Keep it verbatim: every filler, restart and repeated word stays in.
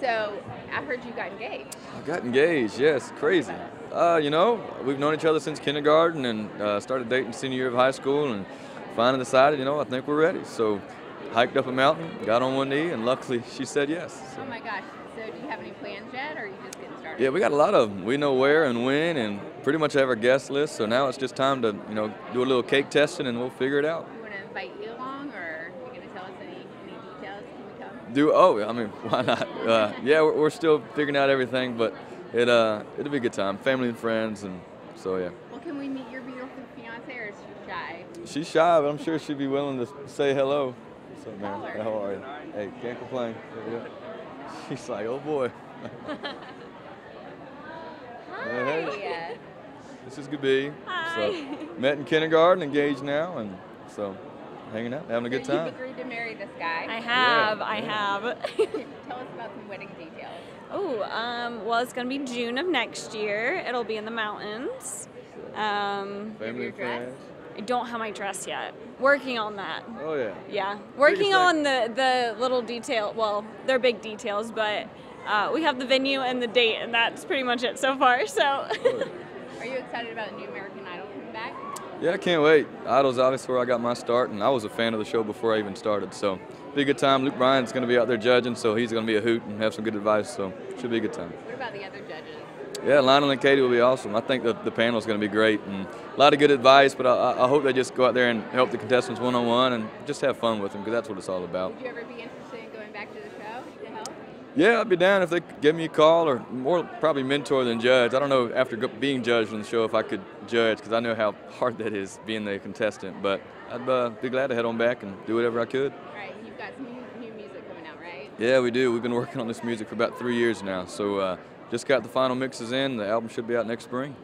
So I heard you got engaged. I got engaged, yes, crazy. Uh, you know, we've known each other since kindergarten and uh, started dating senior year of high school, and finally decided, you know, I think we're ready. So hiked up a mountain, got on one knee, and luckily she said yes. So. Oh my gosh. So do you have any plans yet, or are you just getting started? Yeah, we got a lot of them. We know where and when, and pretty much have our guest list. So now it's just time to, you know, do a little cake testing, and we'll figure it out. We want to invite you along, or are you going to tell us any, any details? Can we come? Do oh, I mean, why not? Uh, yeah, we're, we're still figuring out everything, but it uh, it'll be a good time. Family and friends, and so yeah. Well, can we meet your beautiful fiance, or is she shy? She's shy, but I'm sure she'd be willing to say hello. What's up, man? Holler. How are you? Hey, can't complain. She's like, oh boy. Hi. Hey. This is Gabi. Hi. So, met in kindergarten, engaged now, and so hanging out, having a good so time. You've agreed to marry this guy. I have. Yeah. I have. Tell us about some wedding details. Oh, um, well, it's going to be June of next year. It'll be in the mountains. Um, Family and friends. I don't have my dress yet. Working on that. Oh yeah. Yeah, working on the the little detail. Well, they're big details, but uh, we have the venue and the date, and that's pretty much it so far. So. Are you excited about the new American Idol coming back? Yeah, I can't wait. Idol's obviously where I got my start, and I was a fan of the show before I even started. So, be a good time. Luke Bryan's going to be out there judging, so he's going to be a hoot and have some good advice. So, should be a good time. What about the other judges? Yeah, Lionel and Katie will be awesome. I think the, the panel is going to be great, and a lot of good advice, but I, I hope they just go out there and help the contestants one-on-one and just have fun with them, because that's what it's all about. Would you ever be interested in going back to the show to help? Yeah, I'd be down if they could give me a call, or more probably mentor than judge. I don't know after being judged on the show if I could judge, because I know how hard that is being the contestant, but I'd uh, be glad to head on back and do whatever I could. All right, you've got some new music coming out, right? Yeah, we do. We've been working on this music for about three years now, so... Uh, Just got the final mixes in. The album should be out next spring.